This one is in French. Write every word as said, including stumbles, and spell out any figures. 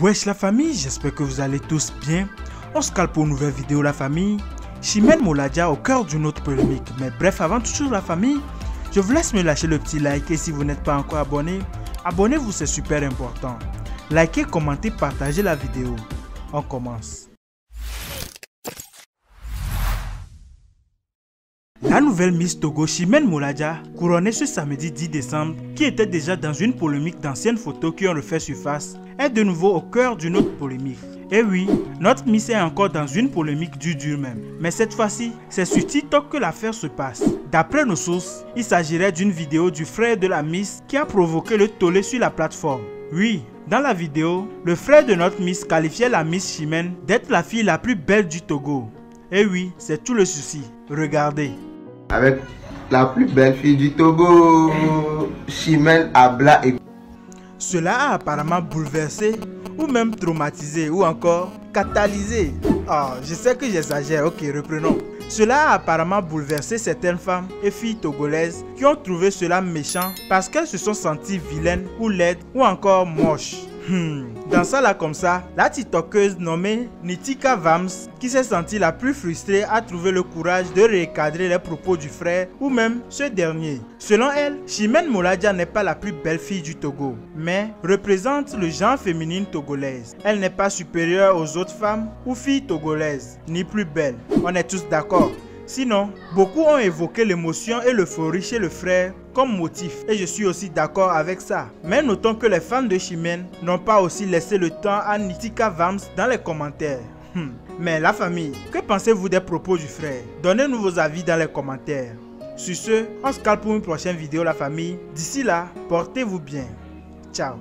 Wesh la famille, j'espère que vous allez tous bien. On se cale pour une nouvelle vidéo la famille. Chimène Moladja au cœur d'une autre polémique. Mais bref, avant toute chose la famille, je vous laisse me lâcher le petit like et si vous n'êtes pas encore abonné, abonnez-vous, c'est super important. Likez, commentez, partagez la vidéo. On commence. La nouvelle Miss Togo Chimène Moladja, couronnée ce samedi dix décembre, qui était déjà dans une polémique d'anciennes photos qui ont refait surface, est de nouveau au cœur d'une autre polémique. Et oui, notre Miss est encore dans une polémique du dur même. Mais cette fois-ci, c'est sur TikTok que l'affaire se passe. D'après nos sources, il s'agirait d'une vidéo du frère de la Miss qui a provoqué le tollé sur la plateforme. Oui, dans la vidéo, le frère de notre Miss qualifiait la Miss Chimène d'être la fille la plus belle du Togo. Et oui, c'est tout le souci. Regardez. Avec la plus belle fille du Togo, Chimène Abla et... Cela a apparemment bouleversé, ou même traumatisé, ou encore catalysé. Oh, je sais que j'exagère, ok, reprenons. Cela a apparemment bouleversé certaines femmes et filles togolaises qui ont trouvé cela méchant parce qu'elles se sont senties vilaines, ou laides, ou encore moches. Hmm. Dans ça là comme ça, la TikTokeuse nommée Nitika Vams, qui s'est sentie la plus frustrée, a trouvé le courage de recadrer les propos du frère ou même ce dernier. Selon elle, Chimène Moladja n'est pas la plus belle fille du Togo, mais représente le genre féminin togolaise. Elle n'est pas supérieure aux autres femmes ou filles togolaises, ni plus belle. On est tous d'accord. Sinon, beaucoup ont évoqué l'émotion et l'euphorie chez le frère comme motif, et je suis aussi d'accord avec ça. Mais notons que les fans de Chimène n'ont pas aussi laissé le temps à Nitika Vams dans les commentaires. Hmm. Mais la famille, que pensez-vous des propos du frère? Donnez-nous vos avis dans les commentaires. Sur ce, on se cale pour une prochaine vidéo la famille. D'ici là, portez-vous bien. Ciao.